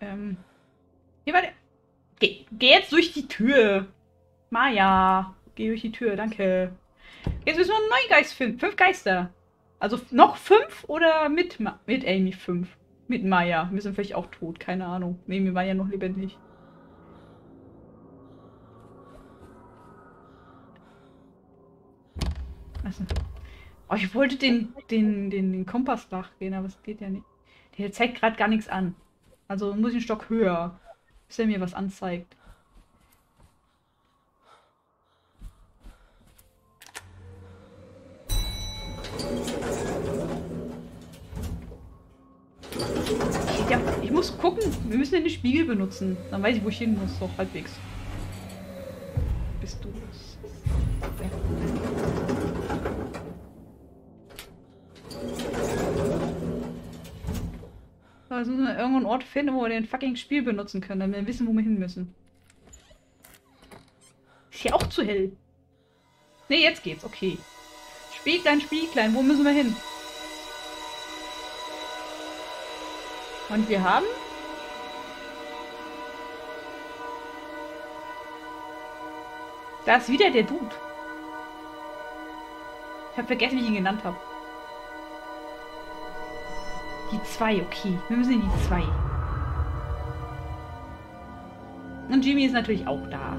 Hier war der... Geh jetzt durch die Tür. Maya, geh durch die Tür, danke. Jetzt müssen wir einen neuen Geist finden. 5 Geister. Also noch 5 oder mit Amy 5? Mit Maya. Wir sind vielleicht auch tot, keine Ahnung. Nee, wir waren ja noch lebendig. Also. Oh, ich wollte den Kompass nachgehen, aber es geht ja nicht. Der zeigt gerade gar nichts an. Also muss ich einen Stock höher, bis er mir was anzeigt. Ja, ich muss gucken. Wir müssen ja den Spiegel benutzen. Dann weiß ich, wo ich hin muss. Doch, halbwegs. Bist du das? Also müssen wir irgendwo einen Ort finden, wo wir den fucking Spiel benutzen können, damit wir wissen, wo wir hin müssen. Ist hier auch zu hell. Ne, jetzt geht's. Okay. Spieglein, Spieglein, wo müssen wir hin? Und wir haben... Da ist wieder der Dude. Ich habe vergessen, wie ich ihn genannt habe. Die 2, okay. Wir müssen in die 2. Und Jimmy ist natürlich auch da.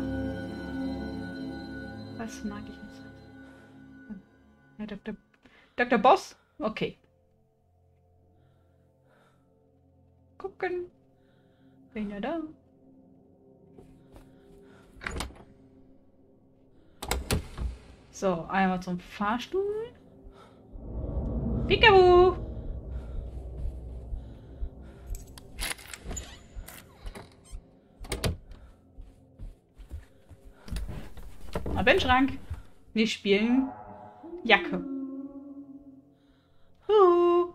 Was mag ich jetzt? Ja, Dr. Bose? Okay. Gucken. Bin ja da. So, einmal zum Fahrstuhl. Peekaboo! Schrank. Wir spielen Jacke. Huh.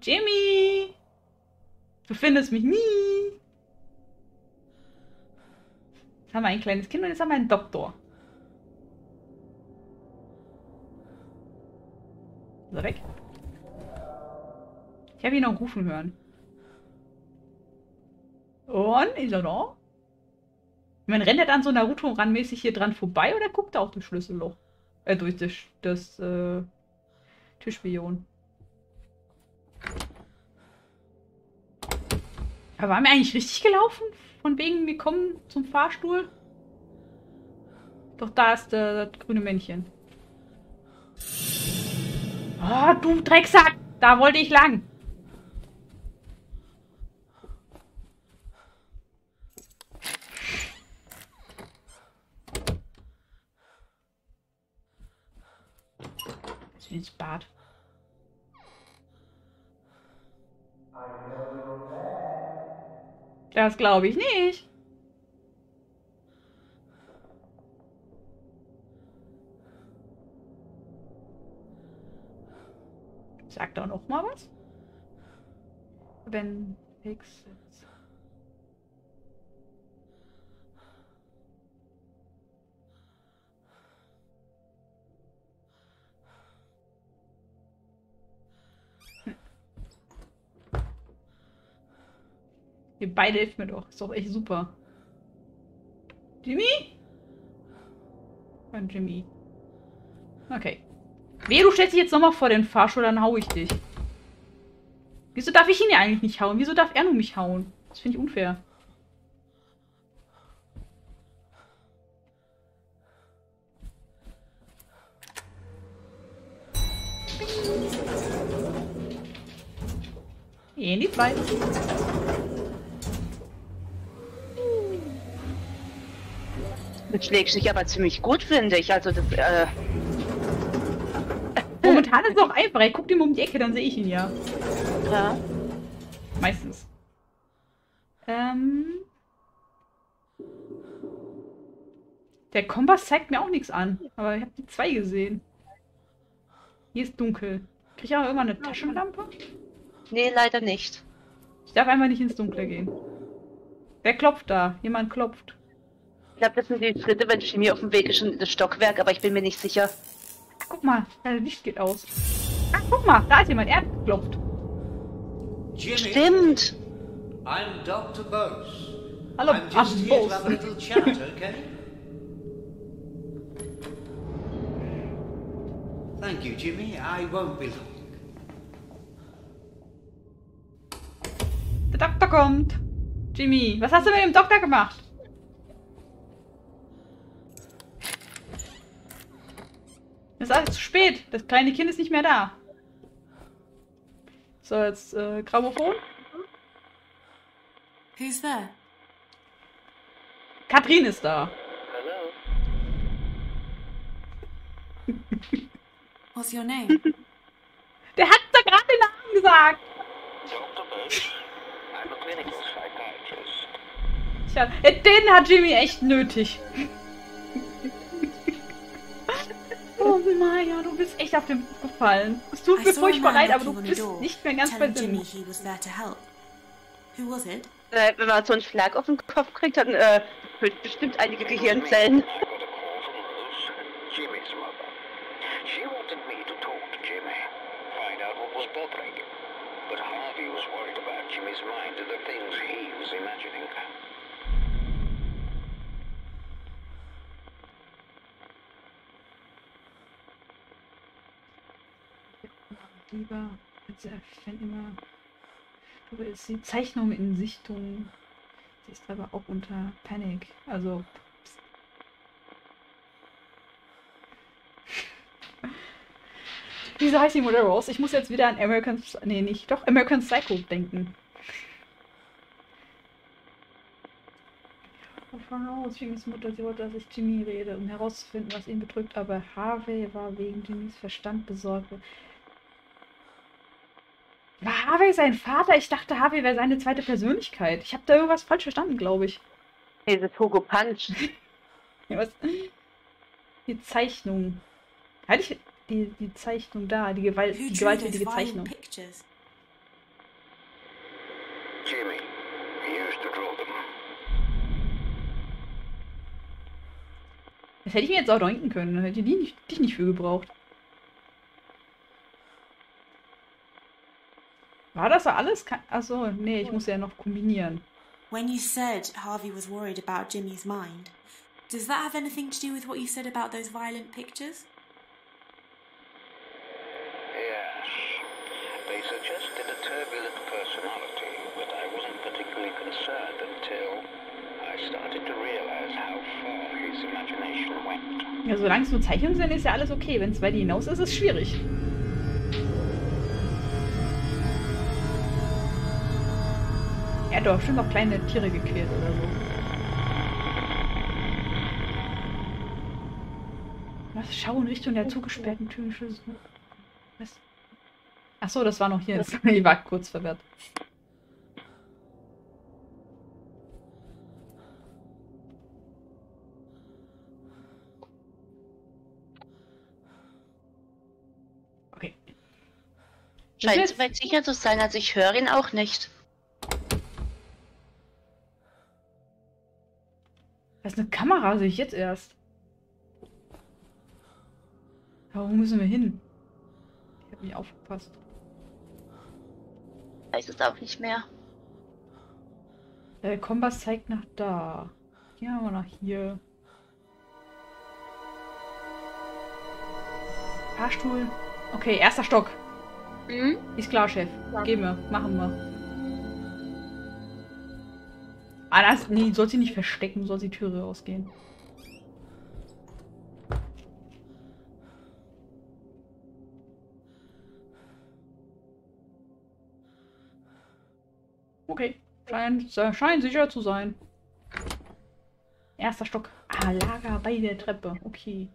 Jimmy! Du findest mich nie! Jetzt haben wir ein kleines Kind und jetzt haben wir einen Doktor. Ist er weg? Ich habe ihn noch rufen hören. Und? Ist er da? Man rennt er dann so Naruto-ranmäßig hier dran vorbei oder guckt er auch durch Schlüsselloch? Durch das Tischspion. Aber waren wir eigentlich richtig gelaufen? Von wegen, wir kommen zum Fahrstuhl? Doch da ist das grüne Männchen. Oh, du Drecksack! Da wollte ich lang! Ins Bad. Das glaube ich nicht. Sagt doch noch mal was. Wenn Hicks sitzt. Ihr beide helft mir doch. Ist doch echt super. Jimmy? Und Jimmy. Okay. Wehe, du stellst dich jetzt nochmal vor den Fahrstuhl, dann hau ich dich. Wieso darf ich ihn ja eigentlich nicht hauen? Wieso darf er nur mich hauen? Das finde ich unfair. In die 2. Du schlägst dich aber ziemlich gut, finde ich. Also, das, Momentan ist es auch einfach. Ich guck ihm um die Ecke, dann sehe ich ihn ja. Ja. Meistens. Der Kompass zeigt mir auch nichts an. Aber ich habe die 2 gesehen. Hier ist dunkel. Krieg ich auch irgendwann eine Taschenlampe? Nee, leider nicht. Ich darf einfach nicht ins Dunkle gehen. Wer klopft da? Jemand klopft. Ich glaube, das sind die Schritte, wenn Jimmy auf dem Weg ist in das Stockwerk, aber ich bin mir nicht sicher. Guck mal, das Licht geht aus. Ach, guck mal, da ist jemand, er hat geklopft. Jimmy. Stimmt. I'm Dr. Bose. Hello, I'm just here to have a little chat, okay? Thank you, Jimmy. I won't be long. Der Doktor kommt. Jimmy, was hast du mit dem Doktor gemacht? Es ist alles zu spät. Das kleine Kind ist nicht mehr da. So, jetzt Grammophon. Who's there? Katrin ist da. Hello. What's your name? Der hat da gerade den Namen gesagt. Dr. Bose. I'm a clinic psychiatrist. Tja, den hat Jimmy echt nötig. Oh Maya, du bist echt auf den Kopf gefallen. Es tut mir furchtbar leid, aber du bist nicht mehr ganz bei Sinn. Who was it? Wenn man so einen Schlag auf den Kopf kriegt, dann bestimmt einige Gehirnzellen. Lieber, wenn immer. Aber ist die Zeichnung in Sichtung. Sie ist aber auch unter Panic. Also. Wieso heißt die Mutter Rose? Ich muss jetzt wieder an American. Nee, nicht. Doch, American Psycho denken. Und von Rose, Jimmys Mutter, sie wollte, dass ich Jimmy rede, um herauszufinden, was ihn bedrückt. Aber Harvey war wegen Jimmys Verstand besorgt. War Harvey sein Vater? Ich dachte, Harvey wäre seine zweite Persönlichkeit. Ich habe da irgendwas falsch verstanden, glaube ich. Dieses Hugo Punch. Ja, was? Die Zeichnung. Hatte ich die Zeichnung da, die gewalttätige Zeichnung. Jimmy, he used to draw them. Das hätte ich mir jetzt auch denken können. Dann hätte ich dich nicht für gebraucht. War das alles? Achso, nee, ich muss ja noch kombinieren. When you said Harvey was worried about Jimmy's mind, does that have anything to do with what you said about those violent pictures? Yes. They suggested a turbulent personality, but I wasn't particularly concerned until I started to realize how far his imagination went. Ja, solange es nur Zeichnungen sind, ist ja alles okay. Wenn es weit hinaus ist, ist es schwierig. Er hat doch bestimmt noch kleine Tiere gequält oder so. Was? Schau in Richtung der zugesperrten Türschüssel. Was? Achso, das war noch hier. Ich war kurz verwirrt. Okay. Scheint soweit sicher zu sein, also ich höre ihn auch nicht. Was ist eine Kamera? Sehe ich jetzt erst. Aber wo müssen wir hin? Ich habe nicht aufgepasst. Ich weiß es auch nicht mehr. Der Kompass zeigt nach da. Gehen wir mal nach hier. Fahrstuhl. Okay, erster Stock. Mhm. Ist klar, Chef. Ja. Gehen wir. Machen wir. Ah, das, nee, soll sie nicht verstecken, soll die Türe ausgehen. Okay, scheint sicher zu sein. Erster Stock. Ah, Lager bei der Treppe. Okay.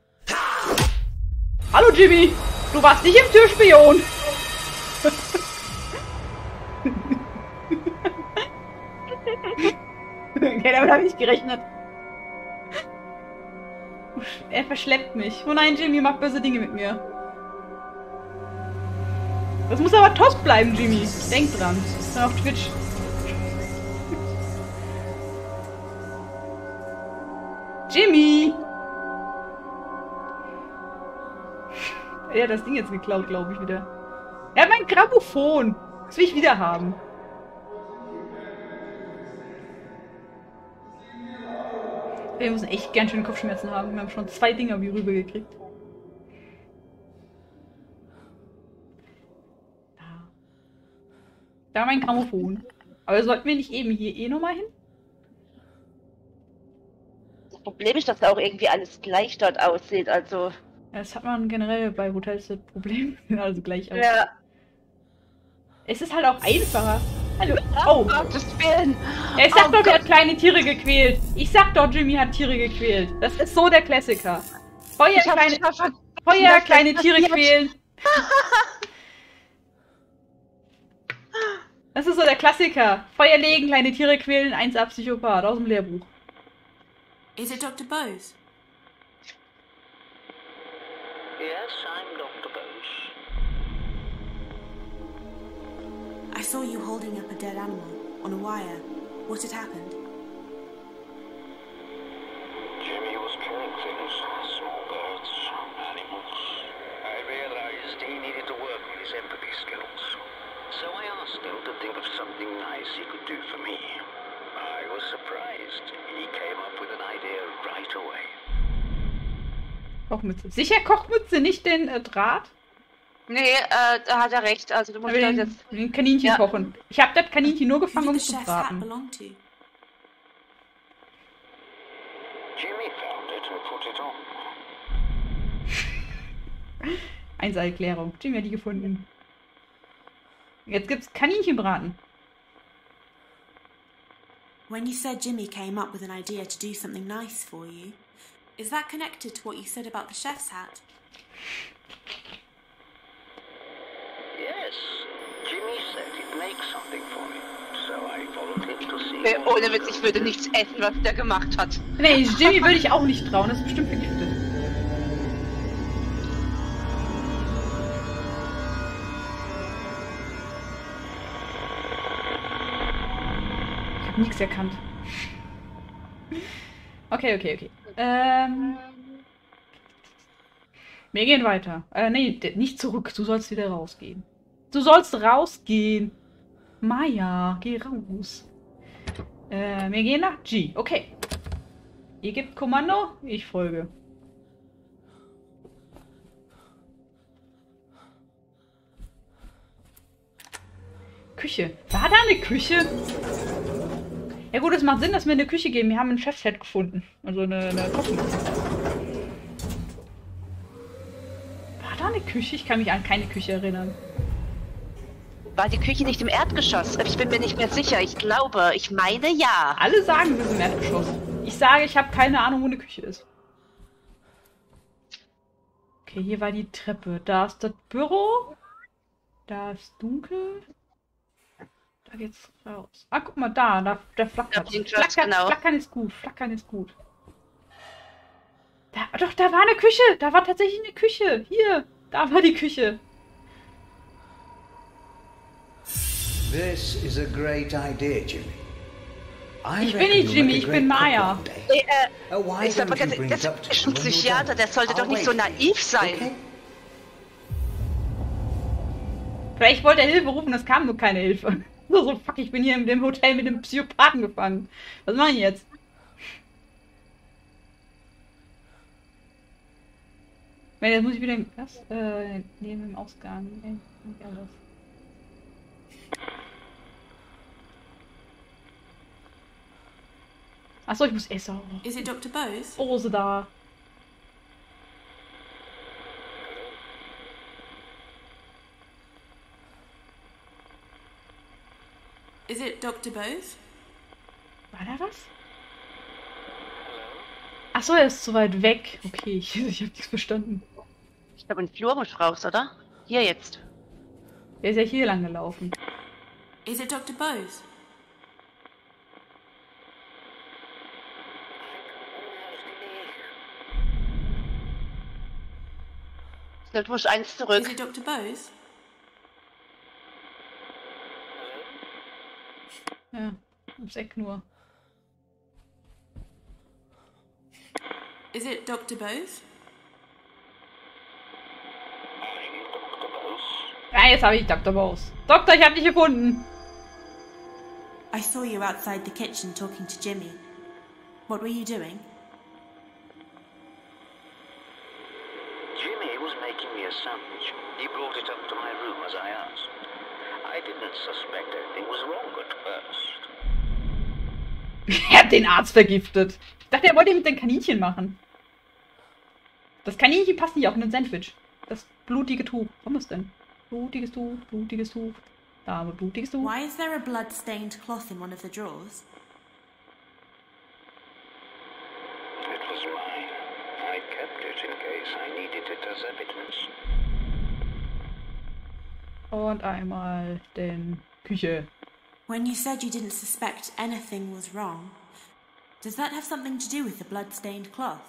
Hallo Jimmy, du warst nicht im Türspion. Okay, damit habe ich gerechnet. Er verschleppt mich. Oh nein, Jimmy macht böse Dinge mit mir. Das muss aber Toast bleiben, Jimmy. Denk dran. Dann auf Twitch. Jimmy! Er hat das Ding jetzt geklaut, glaube ich, wieder. Er hat mein Grammophon. Das will ich wieder haben. Wir müssen echt ganz schön Kopfschmerzen haben. Wir haben schon 2 Dinger wie rüber gekriegt. Da. Da mein Grammophon. Aber sollten wir nicht eben hier eh nochmal hin? Das Problem ist, dass da auch irgendwie alles gleich dort aussieht, also... Ja, das hat man generell bei Hotels das Problem, also gleich aus. Ja. Es ist halt auch einfacher. Hallo. Oh. Ich sag doch, der hat kleine Tiere gequält. Ich sag doch, Jimmy hat Tiere gequält. Das ist so der Klassiker. Kleine Tiere quälen. Das ist so der Klassiker. Feuer legen, kleine Tiere quälen, 1A Psychopath aus dem Lehrbuch. Is it Dr. Bose? Yes, I'm Dr. Bose. I saw you holding up a dead animal on a wire. What had happened? Jimmy was killing things, small birds, animals. I realized he needed to work on his empathy skills. So I asked him to think of something nice he could do for me. I was surprised. He came up with an idea right away. Kochmütze. Sicher Kochmütze, nicht den Draht? Nee, da hat er recht. Also du musst das jetzt... ein Kaninchen kochen. Ich habe das Kaninchen nur gefangen, um zu braten. Eins Erklärung. Jimmy hat die gefunden. Jetzt gibt's Kaninchenbraten. When you said Jimmy came up with an idea to do something nice for you, is that connected to what you said about the chef's hat? Ohne Witz, ich würde nichts essen, was der gemacht hat. Nee, Jimmy würde ich auch nicht trauen, das ist bestimmt vergiftet. Ich habe nichts erkannt. Okay. Wir gehen weiter. Nee, nicht zurück, du sollst wieder rausgehen. Du sollst rausgehen. Maya, geh raus. Wir gehen nach G. Okay. Ihr gebt Kommando, ich folge. Küche. War da eine Küche? Ja gut, es macht Sinn, dass wir in eine Küche gehen. Wir haben einen Chefshead gefunden. Also eine Kochen. War da eine Küche? Ich kann mich an keine Küche erinnern. War die Küche nicht im Erdgeschoss? Ich bin mir nicht mehr sicher. Ich glaube, ich meine ja. Alle sagen, wir sind im Erdgeschoss. Ich sage, ich habe keine Ahnung, wo eine Küche ist. Okay, hier war die Treppe. Da ist das Büro. Da ist dunkel. Da geht's raus. Ah, guck mal, da flackert. Flackern ist gut. Da, doch, da war eine Küche. Da war tatsächlich eine Küche. Hier, da war die Küche. This is a great idea, Jimmy. Ich bin nicht Jimmy, ich bin Maya. Das ist ein Psychiater, der sollte doch nicht so naiv sein. Okay. Vielleicht wollte er Hilfe rufen, das kam nur keine Hilfe. So, fuck, ich bin hier in dem Hotel mit dem Psychopathen gefangen. Was mache ich jetzt? Weil jetzt muss ich wieder... Was? Neben dem Ausgang. Nicht alles. Achso, ich muss essen. Is it Dr. Bose? Rose da. Is it Dr. Bose? War da was? Achso, er ist zu weit weg. Okay, ich hab nichts verstanden. Ich glaube, in den Flur muss raus, oder? Hier jetzt. Der ist ja hier lang gelaufen. Is it Dr. Bose? Du musst eins zurück. Ist es Dr. Bose? Ja, ums Eck nur. Ist es Dr. Bose? Ja, jetzt habe ich Dr. Bose. Doktor, ich habe dich gefunden. I saw you outside the kitchen talking to Jimmy. What were you doing? Jimmy was making me a sandwich. He brought it up to my room as I asked. I didn't suspect anything was wrong at first. Er hat den Arzt vergiftet. Ich dachte, er wollte ihn mit den Kaninchen machen. Das Kaninchen passt nicht auch in ein Sandwich. Das blutige Tuch. Warum ist denn? Blutiges Tuch, blutiges Tuch. Da aber blutiges Tuch. Why is there a blood-stained cloth in one of the drawers? It was mine. I kept it in case I needed it as evidence. Und einmal den Küche. When you said you didn't suspect anything was wrong, does that have something to do with the blood-stained cloth?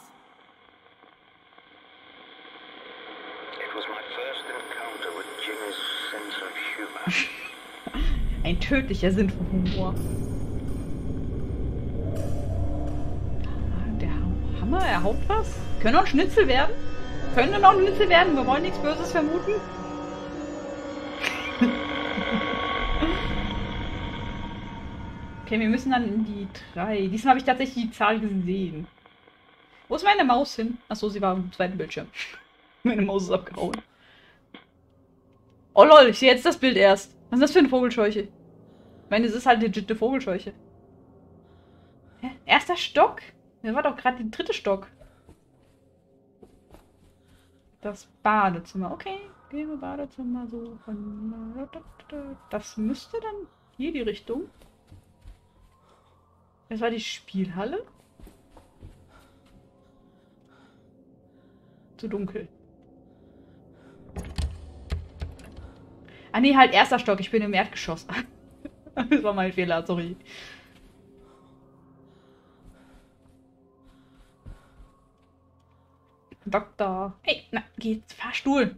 Ein tödlicher Sinn für Humor. Der Hammer, er haut was? Können noch ein Schnitzel werden? Können noch ein Schnitzel werden? Wir wollen nichts Böses vermuten. Okay, wir müssen dann in die 3. Diesmal habe ich tatsächlich die Zahl gesehen. Wo ist meine Maus hin? Achso, sie war im zweiten Bildschirm. Meine Maus ist abgehauen. Oh lol, ich sehe jetzt das Bild erst. Was ist das für eine Vogelscheuche? Ich meine, es ist halt legit eine Vogelscheuche. Hä? Erster Stock? Das war doch gerade der 3. Stock. Das Badezimmer. Okay, gehen wir Badezimmer so von... Das müsste dann hier die Richtung. Das war die Spielhalle. Zu dunkel. Ah nee, halt 1. Stock, ich bin im Erdgeschoss. Das war mein Fehler, sorry. Doktor. Hey, na, geht's, Fahrstuhl.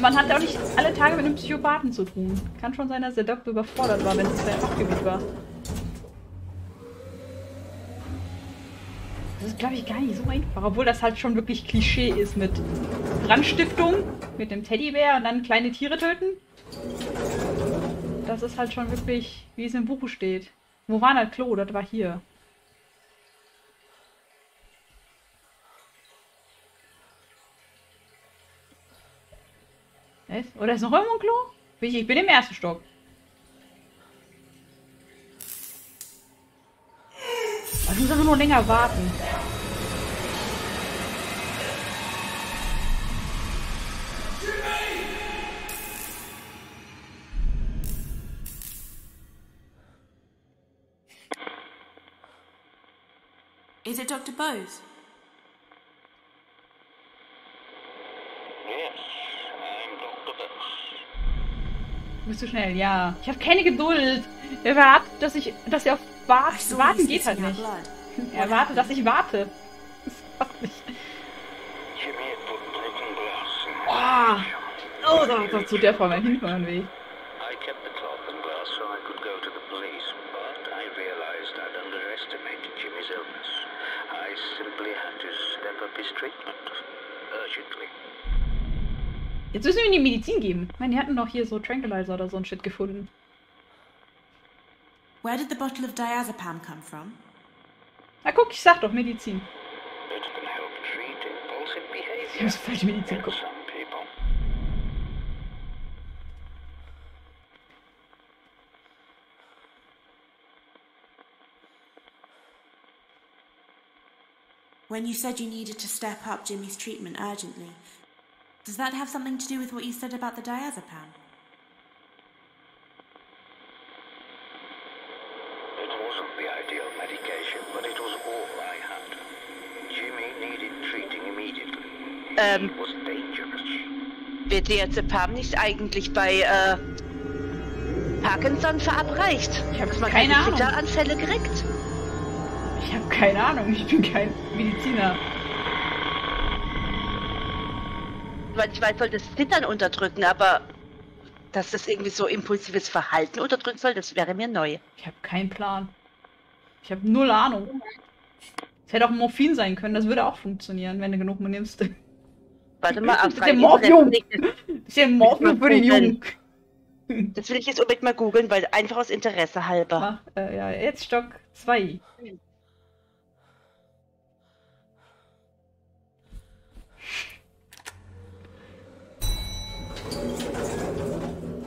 Man hat auch nicht alle Tage mit einem Psychopathen zu tun. Kann schon sein, dass der Doktor überfordert war, wenn es sein Fachgebiet war. Das ist, glaube ich, gar nicht so einfach, obwohl das halt schon wirklich Klischee ist mit Brandstiftung, mit dem Teddybär und dann kleine Tiere töten. Das ist halt schon wirklich, wie es im Buch steht. Wo war das Klo? Das war hier. Was? Oder ist noch irgendwo ein Klo? Ich bin im 1. Stock. Ich muss einfach nur länger warten. Is it Dr. Bose? Yes, I'm Dr. Bose. Bist du schnell? Ja. Ich habe keine Geduld. Er erwartet, dass er auf warten geht halt nicht. Er erwartet, dass ich warte. Das passt nicht. Oh, da tut der vor meinem Hintern weh. Jetzt müssen wir ihm die Medizin geben. Ich meine, die hatten doch hier so Tranquilizer oder so ein Shit gefunden. Where did the bottle of Diazepam come from? Na guck, ich sag doch Medizin. Ich muss voll die Medizin gucken. When you said you needed to step up Jimmy's treatment urgently, does that have something to do with what you said about the Diazepam? Wird Diazepam nicht eigentlich bei Parkinson verabreicht? Ich habe keine Ahnung. Anfälle kriegt. Ich habe keine Ahnung, ich bin kein Mediziner. Manchmal soll das Zittern unterdrücken, aber dass das irgendwie so impulsives Verhalten unterdrücken soll, das wäre mir neu. Ich habe keinen Plan. Ich habe null Ahnung. Es hätte auch Morphin sein können, das würde auch funktionieren, wenn du genug nimmst. Warte mal, das ist der Morphium! Das ist der Morphium für den Jungen! Das will ich jetzt unbedingt mal googeln, weil einfach aus Interesse halber. Ach, ja, jetzt Stock 2.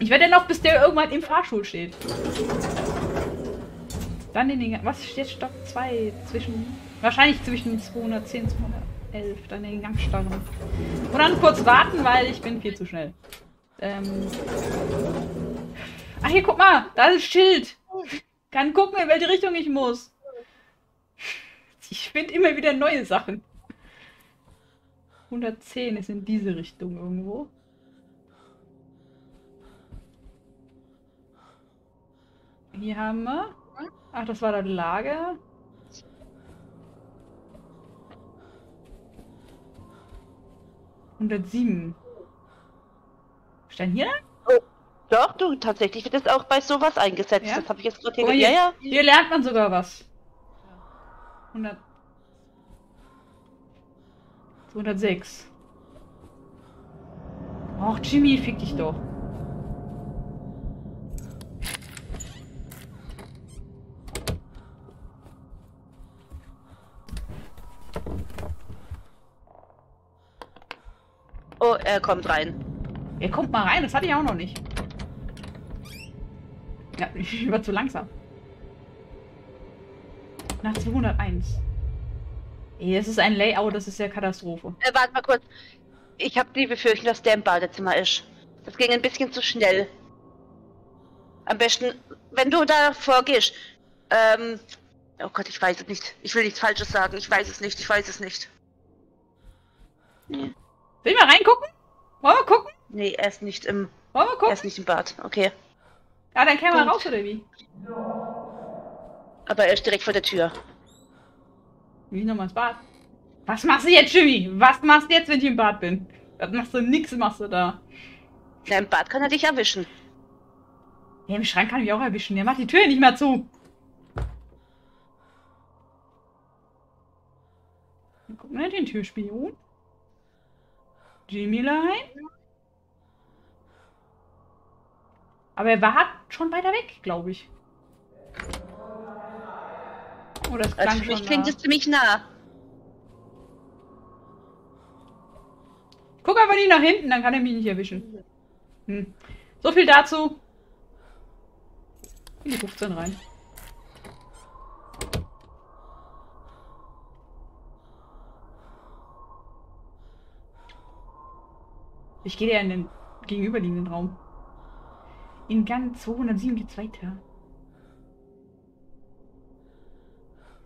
Ich werde noch, bis der irgendwann im Fahrstuhl steht. Dann in den... Was steht Stock 2? Zwischen... Wahrscheinlich zwischen 210 und 211. Dann in den Gang starren. Und dann kurz warten, weil ich bin viel zu schnell. Ach, hier, guck mal. Da ist ein Schild. Kann gucken, in welche Richtung ich muss. Ich finde immer wieder neue Sachen. 110 ist in diese Richtung irgendwo. Hier haben wir... Ach, das war das Lager. Und 107. Stand hier? Oh, doch, du, tatsächlich wird das auch bei sowas eingesetzt. Ja? Das habe ich jetzt gerade hier. Oh, hier, ja, ja. Hier lernt man sogar was. 100. 206. Och, Jimmy, fick dich doch. Oh, er kommt rein. Er kommt mal rein, das hatte ich auch noch nicht. Ja, ich war zu langsam. Nach 201. Hier ist es ein Layout, das ist ja Katastrophe. Warte mal kurz. Ich habe die Befürchtung, dass der im Badezimmer ist. Das ging ein bisschen zu schnell. Am besten, wenn du da vorgehst. Oh Gott, ich weiß es nicht. Ich will nichts Falsches sagen. Ich weiß es nicht. Ich weiß es nicht. Nee. Will ich mal reingucken? Wollen wir gucken? Nee, er ist nicht im... Wollen wir gucken? Er ist nicht im Bad, okay. Ah, dann kämen wir raus, oder wie? Aber er ist direkt vor der Tür. Wie nochmal ins Bad? Was machst du jetzt, Jimmy? Was machst du jetzt, wenn ich im Bad bin? Das machst du nix, machst du da. Ja, im Bad kann er dich erwischen. Ja, im Schrank kann ich auch erwischen. Der macht die Tür nicht mehr zu. Dann gucken wir den Türspion. Jimmy rein. Aber er war schon weiter weg, glaube ich. Oh, das klang also für mich schon klingt es ziemlich nah. Ich guck aber nicht nach hinten, dann kann er mich nicht erwischen. Hm. So viel dazu. In die 15 rein. Ich gehe ja in den gegenüberliegenden Raum. In Gang 207 geht's weiter.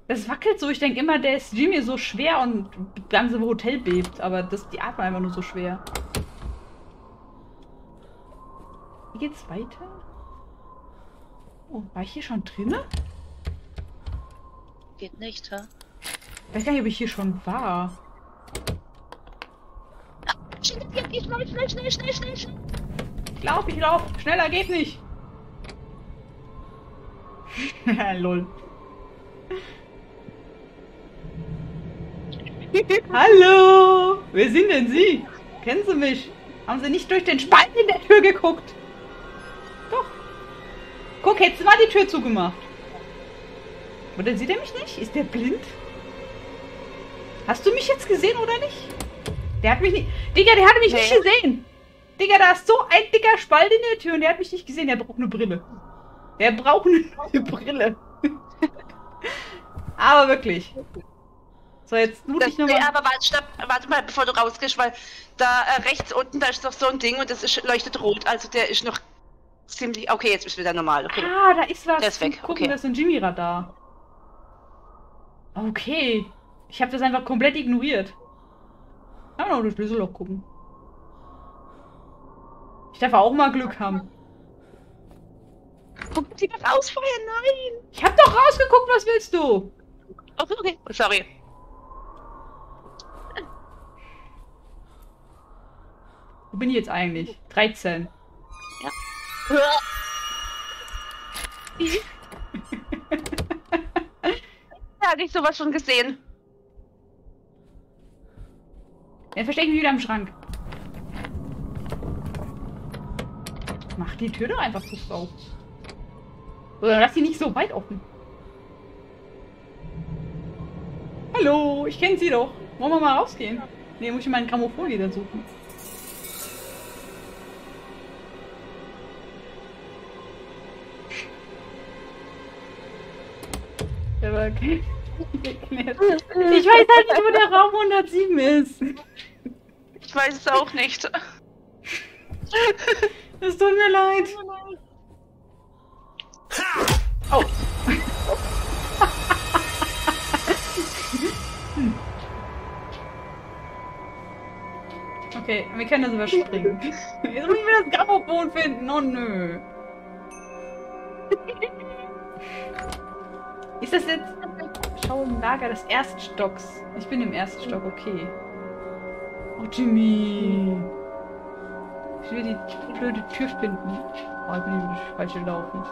Das wackelt so. Ich denke immer, der ist Jimmy so schwer und das ganze Hotel bebt. Aber das, die atmen einfach nur so schwer. Wie geht's weiter? Oh, war ich hier schon drin? Geht nicht, ha? Ich weiß gar nicht, ob ich hier schon war. Schnell. Ich lauf. Schneller geht nicht. Lol. Hallo. Wer sind denn Sie? Kennen Sie mich? Haben Sie nicht durch den Spalt in der Tür geguckt? Doch. Guck, hättest du mal die Tür zugemacht. Oder sieht er mich nicht? Ist der blind? Hast du mich jetzt gesehen oder nicht? Der hat mich nicht... Digga, der hat mich nicht gesehen. Digga, da ist so ein dicker Spalt in der Tür und der hat mich nicht gesehen. Der braucht eine Brille. Der braucht eine neue Brille. Aber wirklich. So, jetzt muss ich nochmal... Nee, aber warte mal, bevor du rausgehst, weil da rechts unten, da ist doch so ein Ding und das ist, leuchtet rot. Also der ist noch ziemlich... Okay, jetzt bist du wieder normal. Okay. Ah, da ist was. Der ist weg. Gucken, okay. Das ist ein Jimmy-Radar. Okay. Ich habe das einfach komplett ignoriert. Kann man auch durch Schlüsselloch gucken. Ich darf auch mal Glück haben. Guck dir das aus vorher, nein! Ich hab doch rausgeguckt, was willst du? Okay, sorry. Wo bin ich jetzt eigentlich? 13. Ja. Hatte ich sowas schon gesehen. Er versteckt mich wieder im Schrank. Mach die Tür doch einfach zu auf. Oder lass sie nicht so weit offen. Hallo, ich kenne sie doch. Wollen wir mal rausgehen? Ne, muss ich meinen Grammophon wieder suchen. selber geknipst. Ich weiß halt nicht, wo der Raum 107 ist. Ich weiß es auch nicht. Es tut mir leid. Oh. Okay, wir können das überspringen. Jetzt müssen wir das Grammophon finden. Oh nö. Ist das jetzt... Schau im Lager des Erststocks. Ich bin im ersten Stock, okay. Oh, Jimmy. Ich will die blöde Tür finden. Oh, ich bin in die falsche laufen.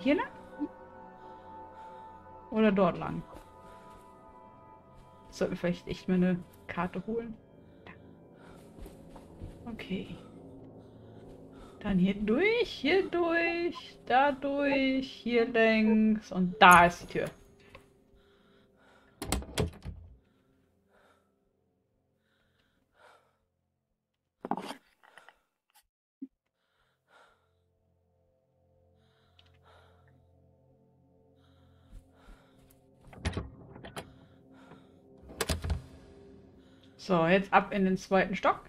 Hier lang? Oder dort lang? Sollten wir vielleicht echt mal eine Karte holen? Okay. Dann hier durch, da durch, hier längs und da ist die Tür. So, jetzt ab in den zweiten Stock.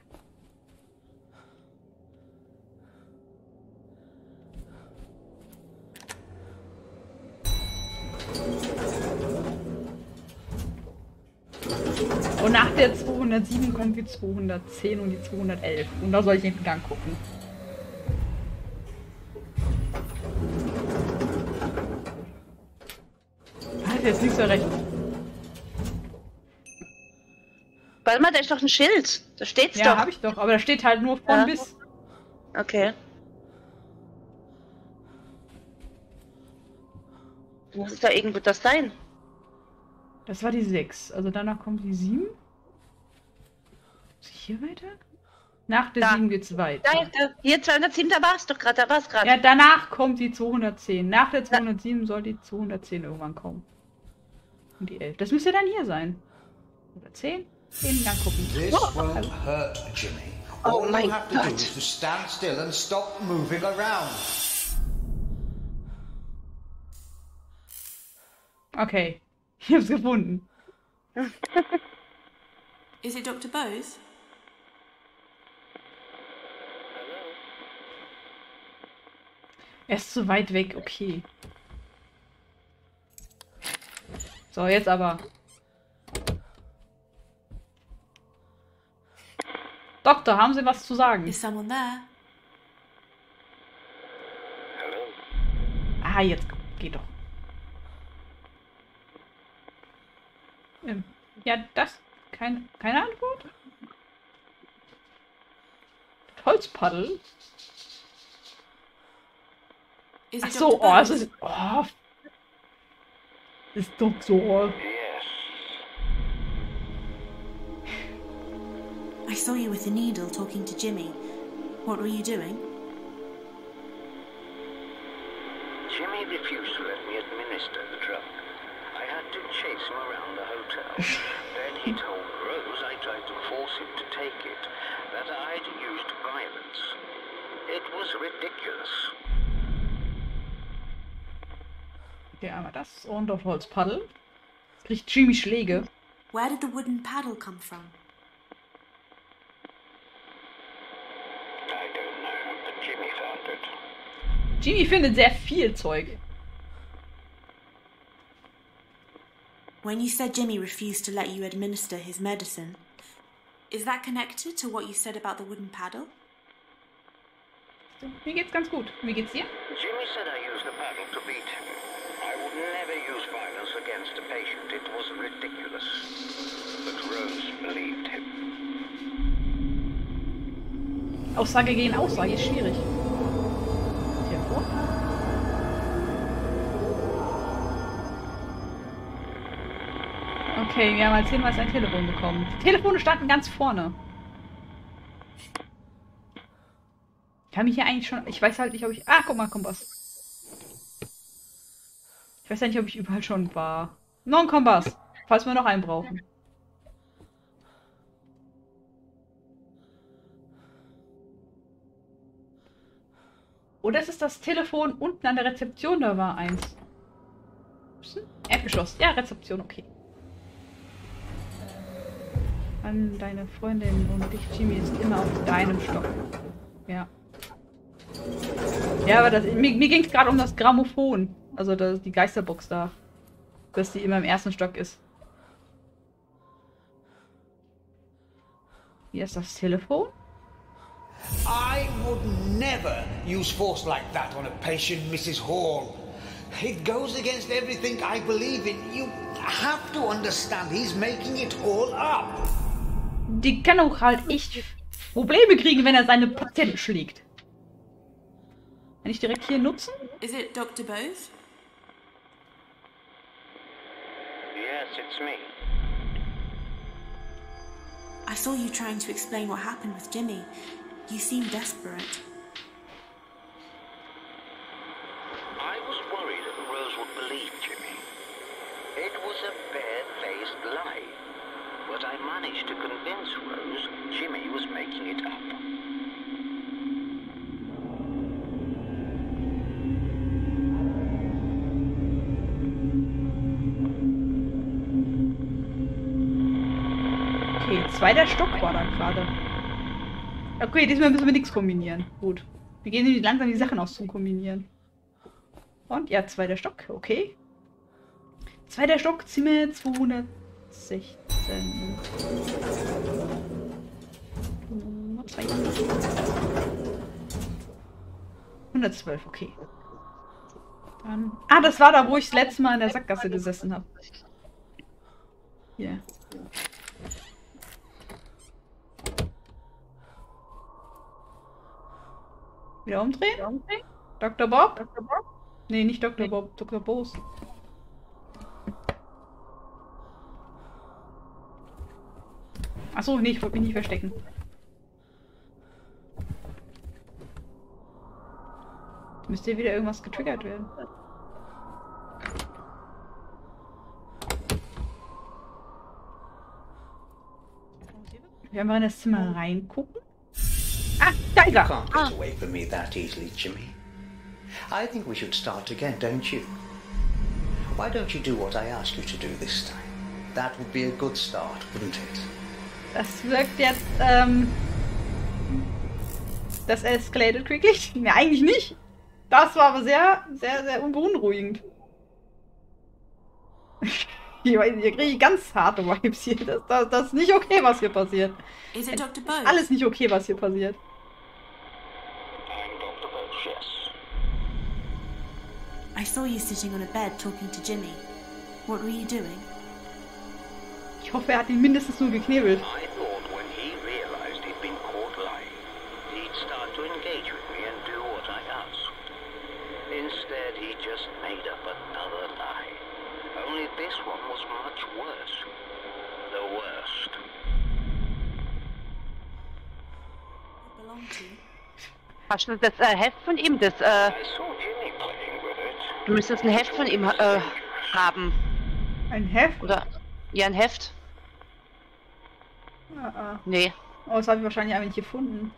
Und nach der 207 kommt die 210 und die 211. Und da soll ich in den Gang gucken. Alter, jetzt links oder rechts? Warte mal, da ist doch ein Schild. Da steht's doch. Ja, hab ich doch, aber da steht halt nur von bis. Okay. Muss es da irgendwo das sein? Das war die 6. Also danach kommt die 7. Muss ich hier weiter? Nach der 7 geht's weiter. Da, hier 207, da war's doch gerade, da war's gerade. Ja, danach kommt die 210. Nach der 207 soll die 210 irgendwann kommen. Und die 11. Das müsste dann hier sein. Oder 10? In Gang gucken. Oh mein Gott. Okay, ich hab's gefunden. Is it Dr. Bose? Er ist zu weit weg, okay. So, jetzt aber. Doktor, haben Sie was zu sagen? Is someone there? Ah, jetzt geht doch. Ja, das... Keine Antwort? Holzpaddel? Ach so, oh, es ist... Oh. Das ist doch so... Oh. I saw you with a needle talking to Jimmy. What were you doing? Jimmy refused to let me administer the drug. I had to chase him around the hotel. Then he told Rose I tried to force him to take it, that I'd used violence. It was ridiculous. Okay, einmal das und auf Holzpaddel. Jetzt kriegt Jimmy Schläge. Where did the wooden paddle come from? Jimmy findet sehr viel Zeug. When you said Jimmy refused to let you administer his medicine, is that connected to what you said about the wooden paddle? Mir geht's ganz gut. Wie geht's dir? Jimmy said I used the paddle to beat him. I would never use violence against a patient. It was ridiculous. But Rose believed him. Aussage gegen Aussage ist schwierig. Okay, wir haben als Hinweis ein Telefon bekommen. Die Telefone standen ganz vorne. Ich habe mich hier eigentlich schon... Ich weiß halt nicht, ob ich... Ah, guck mal, Kompass. Ich weiß ja nicht, ob ich überall schon war. Noch ein Kompass, falls wir noch einen brauchen. Oder ist es das Telefon unten an der Rezeption? Da war eins. Erdgeschoss. Ja, Rezeption, okay. An deine Freundin und dich, Jimmy, ist immer auf deinem Stock. Ja. Ja, aber das, mir ging es gerade um das Grammophon. Also das, die Geisterbox da. Dass die immer im ersten Stock ist. Hier ist das Telefon. I would never use force like that on a patient, Mrs. Hall. It goes against everything I believe in. You have to understand, he's making it all up. Die kann auch halt echt Probleme kriegen, wenn er seine Patienten schlägt. Kann ich direkt hier nutzen? Is it Dr. Bose? Yes, it's me. I saw you trying to explain what happened with Jimmy. You seem desperate. I was worried that Rose would believe Jimmy. It was a bare-faced lie. But I managed to convince Rose Jimmy was making it up. Okay, zweiter Stock war dann gerade. Okay, diesmal müssen wir nichts kombinieren. Gut. Wir gehen nämlich langsam die Sachen aus zum Kombinieren. Und ja, zweiter Stock, okay. Zweiter Stock, Zimmer 216. Was war das? 112, okay. Dann. Ah, das war da, wo ich das letzte Mal in der Sackgasse gesessen habe. Hier. Wieder umdrehen? Dr. Bob? Dr. Bob? Nee, nicht Dr. Nee. Bob, Dr. Bose. Achso, nee, ich wollte mich nicht verstecken. Müsste wieder irgendwas getriggert werden. Wir werden mal in das Zimmer reingucken. Ah, da ist er. You can't get away from me that easily, Jimmy. I think we should start again, don't you? Why don't you do what I asked you to do this time? That would be a good start, wouldn't it? Das wirkt jetzt, das escalated quickly? Ne, eigentlich nicht. Das war aber sehr, sehr, sehr unbeunruhigend. Ich weiß nicht, hier kriege ich ganz harte Vibes hier. Das ist nicht okay, was hier passiert. Ist alles nicht okay, was hier passiert. I saw you sitting on a bed talking to Jimmy. What were you doing? Ich hoffe, er hat ihn mindestens nur geknebelt. I thought when he realized he'd been caught lying, he'd start to engage with me and do what I asked. Instead, he just made up another lie. Only this one was much worse. The worst. It belonged to you. Hast du das Heft von ihm? Das Du müsstest ein Heft von ihm haben. Ein Heft? Oder? Ja, ein Heft. Ah. Nee. Oh, das habe ich wahrscheinlich einfach nicht gefunden.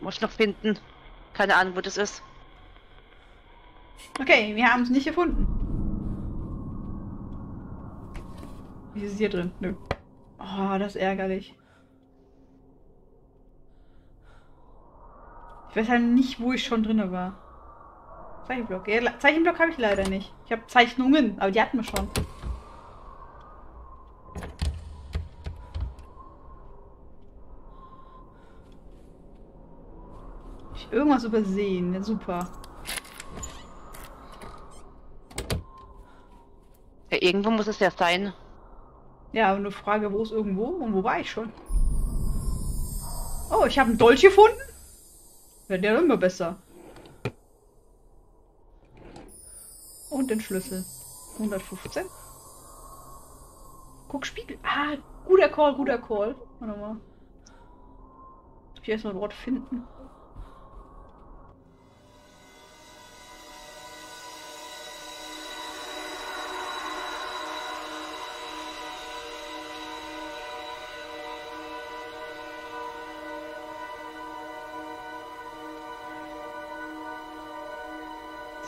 Muss ich noch finden. Keine Ahnung, wo das ist. Okay, wir haben es nicht gefunden. Wie ist es hier drin? Nö. Oh, das ist ärgerlich. Ich weiß halt nicht, wo ich schon drin war. Zeichenblock. Ja, Zeichenblock habe ich leider nicht. Ich habe Zeichnungen, aber die hatten wir schon. Ich habe irgendwas übersehen. Ja, super. Ja, irgendwo muss es ja sein. Ja, aber eine Frage, wo ist irgendwo und wo war ich schon? Oh, ich habe einen Dolch gefunden? Wird ja immer besser. Und den Schlüssel. 115. Guck, Spiegel. Ah, guter Call, guter Call. Warte mal. Ich will erstmal ein Wort finden.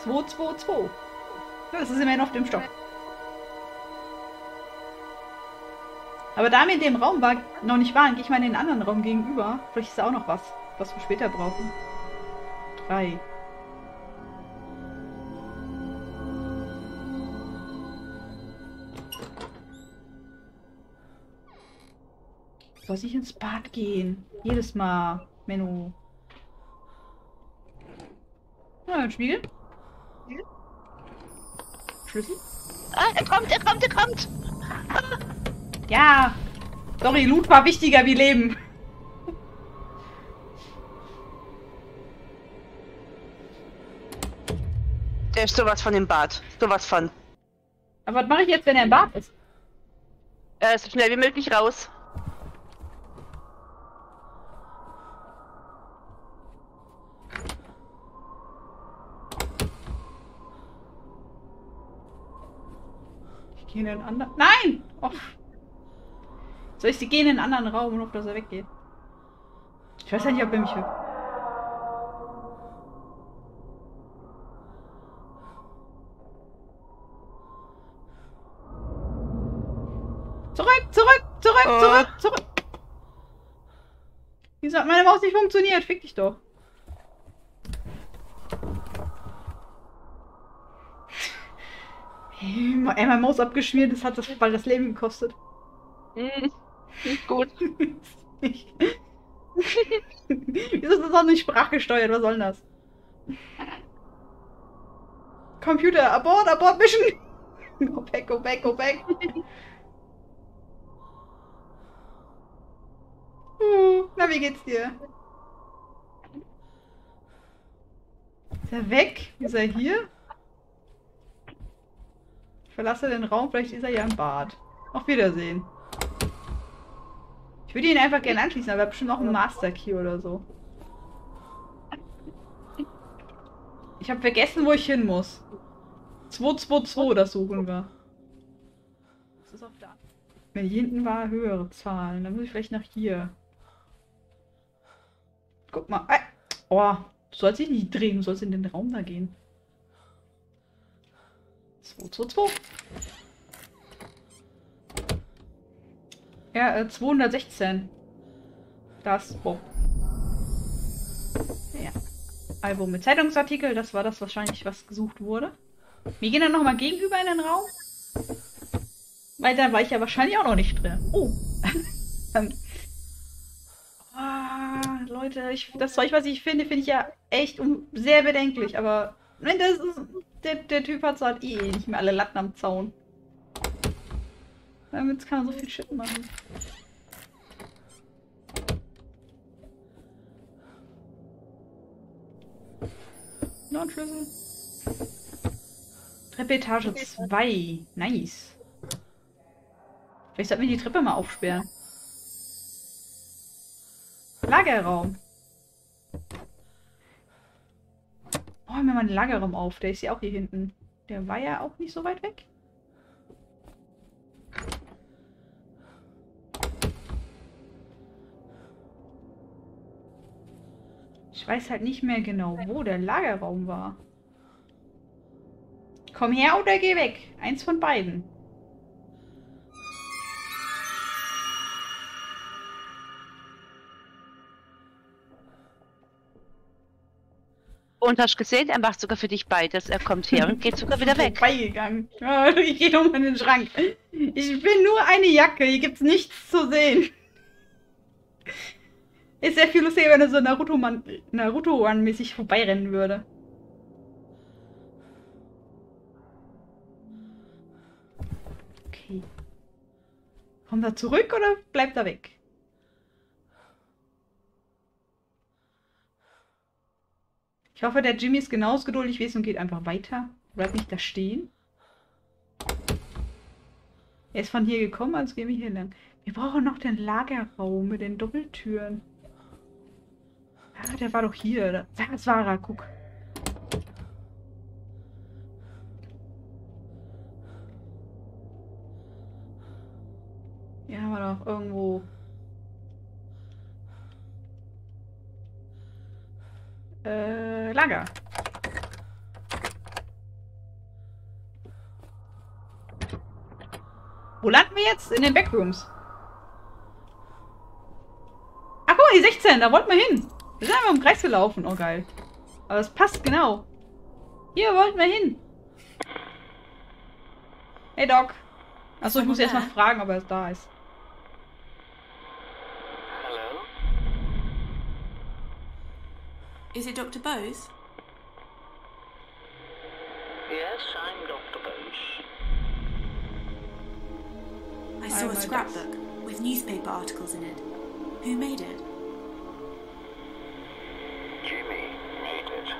222. Das ist immerhin auf dem Stock. Aber da wir in dem Raum noch nicht waren, gehe ich mal in den anderen Raum gegenüber. Vielleicht ist da auch noch was, was wir später brauchen. 3. Soll ich ins Bad gehen? Jedes Mal, Menno. Na, ein Spiegel. Schlüssel. Ah, er kommt, er kommt, er kommt! Ja! Sorry, Loot war wichtiger wie Leben. Der ist sowas von im Bad. Sowas von. Aber was mache ich jetzt, wenn er im Bad ist? So schnell wie möglich raus. Ich gehe in einen anderen... Nein! Oh. Soll ich sie gehen in einen anderen Raum und hoffe, dass er weggeht? Ich weiß ja nicht, ob er mich hört. Zurück, zurück, zurück, zurück, zurück! Wieso hat meine Maus nicht funktioniert? Fick dich doch! Ey, meine Maus abgeschmiert, das hat das bald das Leben gekostet. Nicht gut. Wieso ist das auch nicht sprachgesteuert? Was soll denn das? Computer, abort, abort, Mission! Go back, go back, go back! Na, wie geht's dir? Ist er weg? Ist er hier? Ich verlasse den Raum, vielleicht ist er ja im Bad. Auf Wiedersehen. Ich würde ihn einfach gerne anschließen, aber er hat bestimmt noch einen Master Key oder so. Ich habe vergessen, wo ich hin muss. 222, das suchen wir. Was ist auf da? Wenn hier hinten war, höhere Zahlen. Dann muss ich vielleicht nach hier. Guck mal. Oh, du sollst dich nicht drehen, du sollst in den Raum da gehen. 222. Ja, 216. Das, Bob. Ja. Album mit Zeitungsartikel, das war das wahrscheinlich, was gesucht wurde. Wir gehen dann nochmal gegenüber in den Raum. Weil da war ich ja wahrscheinlich auch noch nicht drin. Oh. Leute, das Zeug, was ich finde, finde ich ja echt sehr bedenklich. Aber nein, das ist, der Typ hat halt eh nicht mehr alle Latten am Zaun. Damit kann man so viel Shit machen. Noch ein Schlüssel. Treppe Etage 2. Nice. Vielleicht sollten wir die Treppe mal aufsperren. Lagerraum. Oh, mir mal einen Lagerraum auf. Der ist ja auch hier hinten. Der war ja auch nicht so weit weg. Ich weiß halt nicht mehr genau, wo der Lagerraum war. Komm her oder geh weg. Eins von beiden. Und hast gesehen, er macht sogar für dich beides. Er kommt her und geht sogar wieder weg. Vorbeigegangen. Ich gehe nochmal in den Schrank. Ich bin nur eine Jacke. Hier gibt's nichts zu sehen. Ist sehr viel lustiger, wenn er so Naruto-Run-mäßig vorbeirennen würde. Okay. Kommt er zurück oder bleibt er weg? Ich hoffe, der Jimmy ist genauso geduldig wie es und geht einfach weiter. Bleibt nicht da stehen. Er ist von hier gekommen, also gehen wir hier lang. Wir brauchen noch den Lagerraum mit den Doppeltüren. Ah, der war doch hier. Oder? Das war er, guck. Hier haben wir doch irgendwo. Lager. Wo landen wir jetzt? In den Backrooms. Ach, guck mal, die 16, da wollten wir hin. Wir sind einfach im Kreis gelaufen. Oh, geil. Aber es passt genau. Hier wollten wir hin. Hey, Doc. Achso, ich muss erstmal fragen, ob er da ist. Hallo? Is it Dr. Bose? Yes, I'm Dr. Bose. I saw a scrapbook with newspaper articles in it. Who made it? Jimmy made it.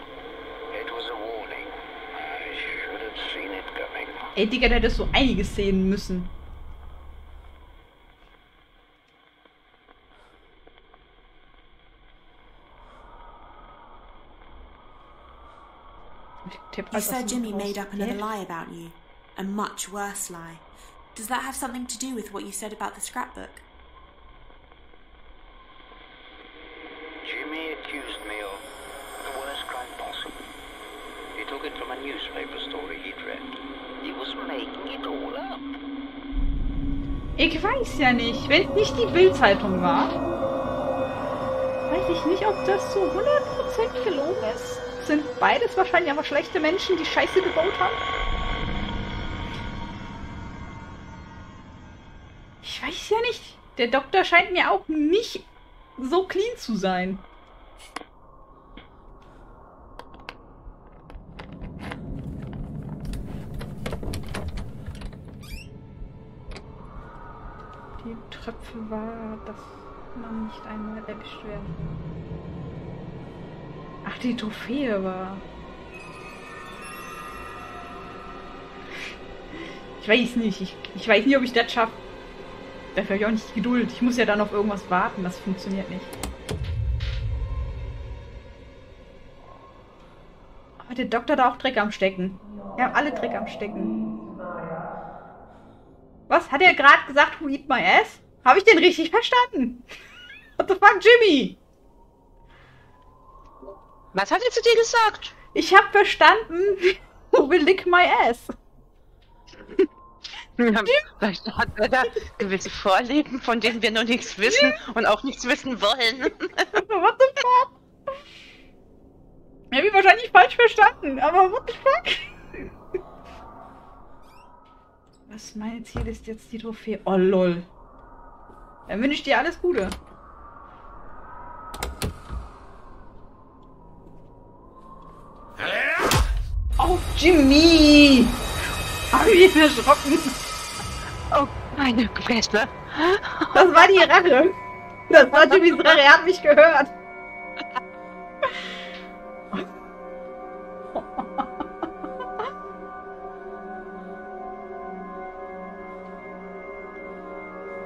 It was a warning. I should have seen it coming. Ey, Digga, da hättest du einiges sehen müssen. You said Jimmy made up another lie about you. A much worse lie. Does that have something to do with what you said about the scrapbook? Jimmy accused me of the worst crime possible. He took it from a newspaper story he'd read. He was making it all up. Ich weiß ja nicht. Wenn es nicht die Bild-Zeitung war, weiß ich nicht, ob das zu 100% gelogen ist. Sind beides wahrscheinlich aber schlechte Menschen, die Scheiße gebaut haben? Ich weiß ja nicht. Der Doktor scheint mir auch nicht so clean zu sein. Die Tröpfe war, dass man nicht einmal erwischt werden. Ach, die Trophäe war. Ich weiß nicht. Ich weiß nicht, ob ich das schaffe. Dafür habe ich auch nicht die Geduld. Ich muss ja dann auf irgendwas warten. Das funktioniert nicht. Aber der Doktor da auch Dreck am Stecken. Wir haben alle Dreck am Stecken. Was? Hat er gerade gesagt, who eat my ass? Habe ich den richtig verstanden? What the fuck, Jimmy? Was hat er zu dir gesagt? Ich hab verstanden, who will lick my ass. Vielleicht hat er da gewisse Vorlieben, von denen wir noch nichts wissen und auch nichts wissen wollen. What the fuck? Ich hab ihn wahrscheinlich falsch verstanden, aber what the fuck? Was mein Ziel ist jetzt die Trophäe? Oh lol. Dann wünsche ich dir alles Gute. Oh, Jimmy! Hab ich mich erschrocken! Oh, meine Fresse! Das war die Rache! Das war Jimmys Rache, er hat mich gehört!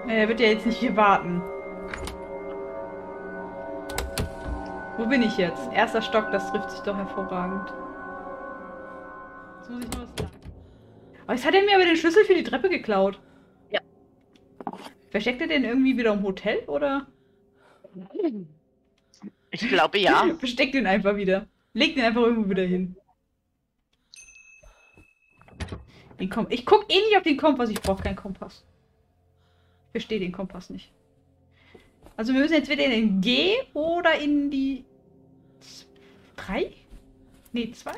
Er wird ja jetzt nicht hier warten. Wo bin ich jetzt? Erster Stock, das trifft sich doch hervorragend. Muss ich nur was sagen. Aber jetzt hat er mir aber den Schlüssel für die Treppe geklaut. Ja. Versteckt er den irgendwie wieder im Hotel, oder? Ich glaube, ja. Versteckt ihn einfach wieder. Legt ihn einfach irgendwo wieder hin. Den ich guck eh nicht auf den Kompass. Ich brauche keinen Kompass. Ich verstehe den Kompass nicht. Also wir müssen jetzt wieder in den G oder in die 3? Ne, 2?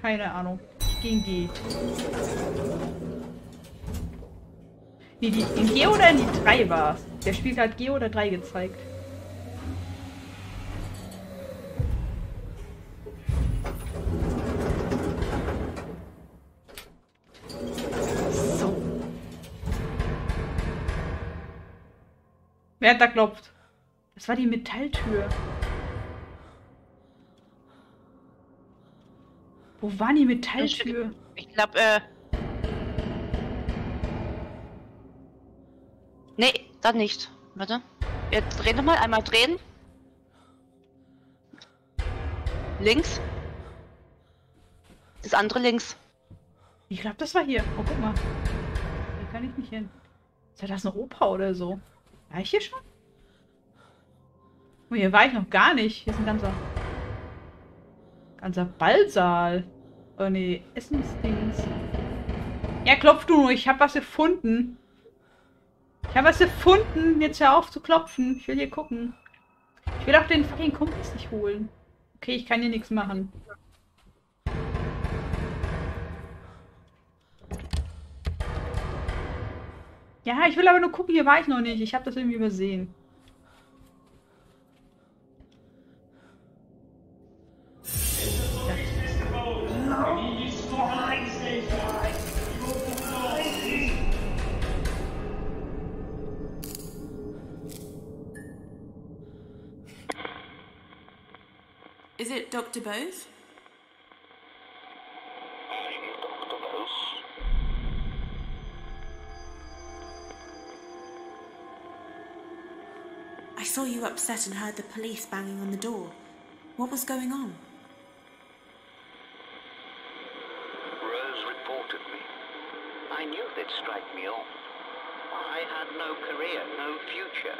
Keine Ahnung. Gegen G. Nee, in G oder in die 3 war es. Der Spiel hat G oder 3 gezeigt. So. Wer hat da geklopft? Das war die Metalltür. Wo war die Metalltür? Ich glaube, nee, dann nicht. Warte. Jetzt drehen wir mal. Einmal drehen. Links. Das andere links. Ich glaube, das war hier. Oh, guck mal. Hier kann ich nicht hin. Ist ja das eine Oper oder so? War ich hier schon? Oh, hier war ich noch gar nicht. Hier ist ein ganzer... Ganzer Ballsaal. Oh ne, Essensdings. Ja, klopf du nur, ich hab was gefunden. Ich habe was gefunden. Jetzt hör auf zu klopfen. Ich will hier gucken. Ich will auch den fucking Kumpels nicht holen. Okay, ich kann hier nichts machen. Ja, ich will aber nur gucken. Hier war ich noch nicht. Ich habe das irgendwie übersehen. Is it Dr. Bose? I'm Dr. Bose. I saw you upset and heard the police banging on the door. What was going on? Rose reported me. I knew they'd strike me off. I had no career, no future.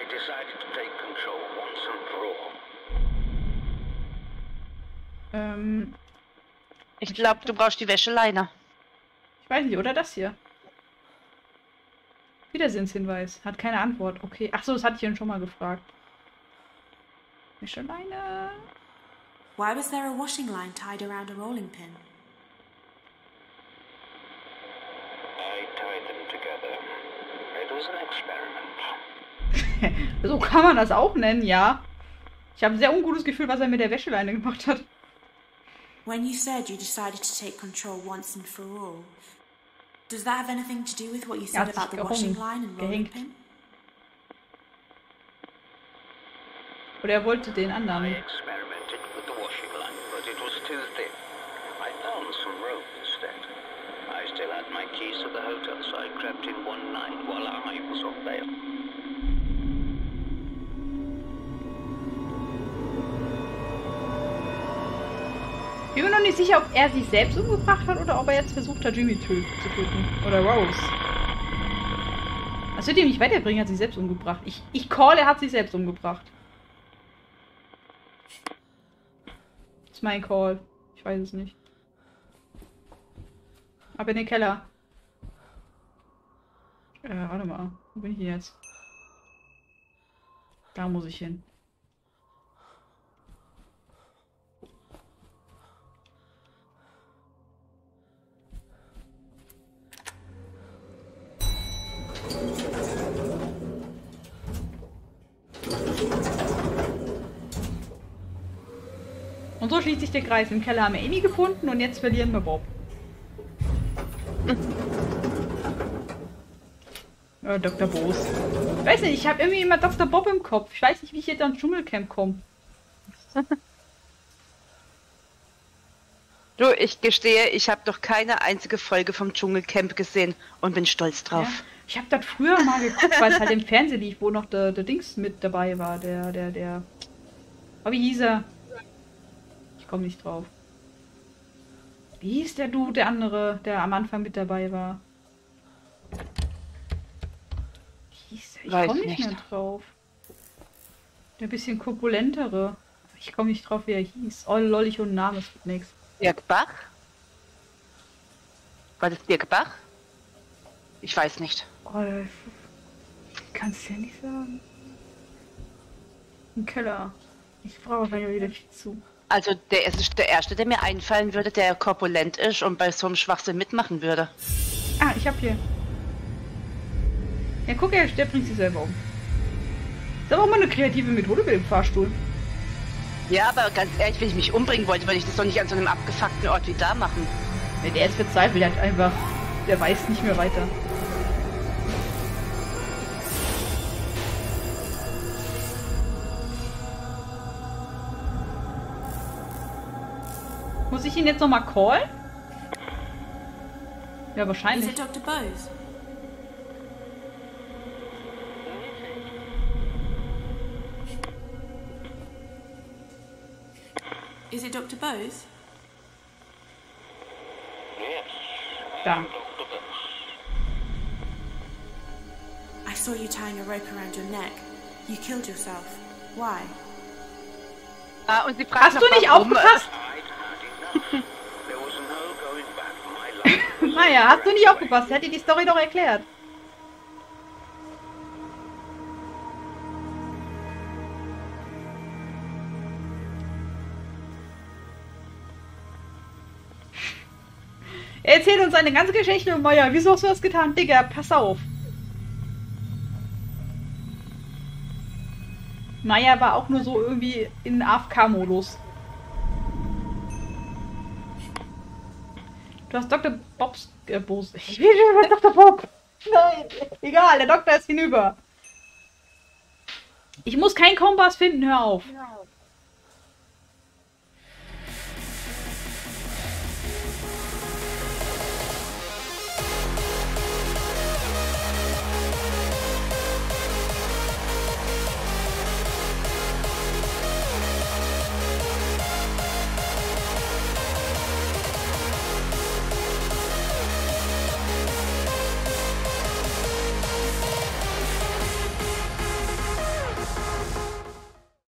I decided to take control once and for all. Ich glaube, du brauchst die Wäscheleine. Ich weiß nicht, oder das hier? Wiedersehenshinweis. Hat keine Antwort. Okay. Achso, das hatte ich ihn schon mal gefragt. Wäscheleine. Why was there a washing line tied around a rolling pin? I tied them together. It was an experiment. So kann man das auch nennen, ja. Ich habe ein sehr ungutes Gefühl, was er mit der Wäscheleine gemacht hat. When you said you decided to take control once and for all, does that have anything to do with what you said about the washing line and rolling pin? Oder er wollte den anderen. I experimented with the washing line, but it was too thin. I found some rope instead. I still had my keys to the hotel, so I crept in one night while I was on bail. Ich bin mir noch nicht sicher, ob er sich selbst umgebracht hat oder ob er jetzt versucht hat, Jimmy zu töten. Oder Rose. Das wird ihm nicht weiterbringen, hat sich selbst umgebracht. Ich call, er hat sich selbst umgebracht. Das ist mein Call. Ich weiß es nicht. Ab in den Keller. Warte mal. Wo bin ich denn jetzt? Da muss ich hin. Und so schließt sich der Kreis. Im Keller haben wir Amy gefunden und jetzt verlieren wir Bob. Dr. Bose. Ich weiß nicht, ich habe irgendwie immer Dr. Bob im Kopf. Ich weiß nicht, wie ich jetzt ans Dschungelcamp komme. Du, ich gestehe, ich habe noch keine einzige Folge vom Dschungelcamp gesehen und bin stolz drauf. Ja, ich habe das früher mal geguckt, weil es halt im Fernsehen lief, wo noch der Dings mit dabei war. Wie hieß er? Ich komme nicht drauf. Wie hieß der Dude, der andere, der am Anfang mit dabei war? Wie hieß der? Ich komme nicht mehr drauf. Der bisschen korpulentere. Ich komme nicht drauf, wie er hieß. Oh lol, ich und Name, es wird nichts. Dirk Bach? War das Dirk Bach? Ich weiß nicht. Oh, kannst du ja nicht sagen. Im Keller. Ich brauche ja wieder viel zu. Also der ist der erste, der mir einfallen würde, der korpulent ist und bei so einem Schwachsinn mitmachen würde. Ah, ich hab hier. Ja, guck, der bringt sich selber um. Das ist aber auch mal eine kreative Methode mit dem Fahrstuhl. Ja, aber ganz ehrlich, wenn ich mich umbringen wollte, würde ich das doch nicht an so einem abgefuckten Ort wie da machen. Nee, der ist verzweifelt, halt einfach. Der weiß nicht mehr weiter. Muss ich ihn jetzt nochmal callen? Ja, wahrscheinlich. Ist es Dr. Bose? Is it Dr. Bose? Yes. Da. I saw you tying a rope around your neck. You killed yourself. Why? Ah, und sie fragt, hast du nicht aufgepasst? Maya, hast du nicht aufgepasst? Hätte die Story doch erklärt. Erzähl uns eine ganze Geschichte, Maya. Wieso hast du das getan? Digga, pass auf. Maya war auch nur so irgendwie in AFK-Modus. Du hast Dr. Bobs... Bose. Ich will schon über Dr. Bob. Nein, egal, der Doktor ist hinüber. Ich muss keinen Kompass finden, hör auf. Ja.